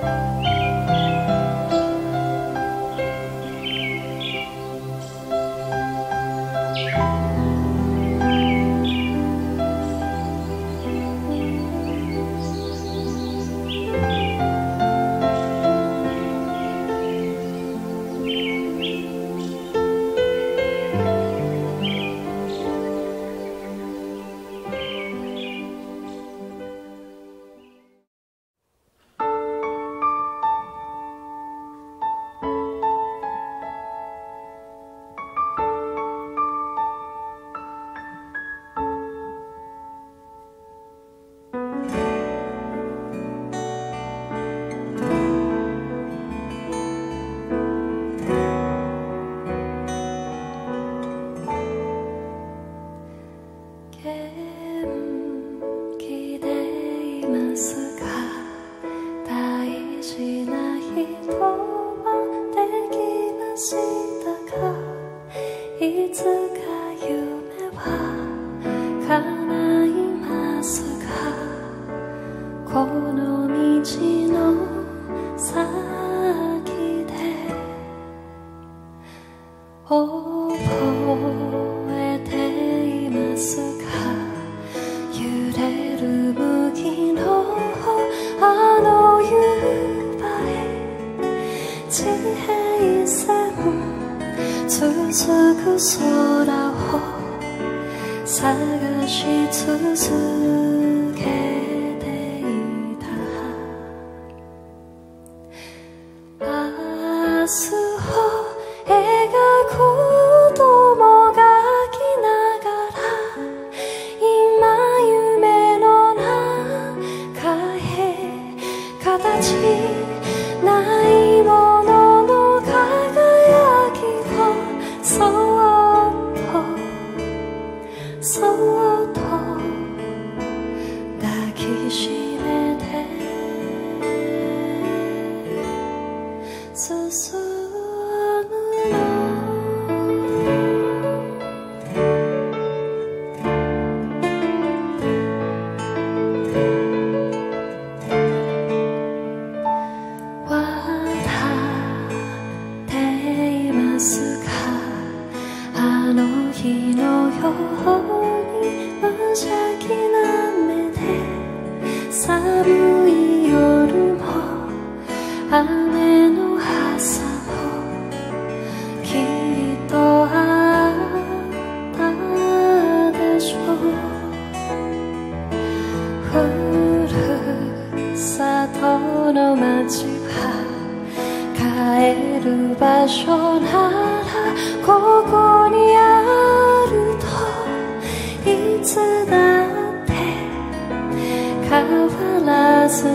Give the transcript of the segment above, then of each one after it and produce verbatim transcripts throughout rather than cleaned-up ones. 変わらずに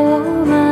を待つ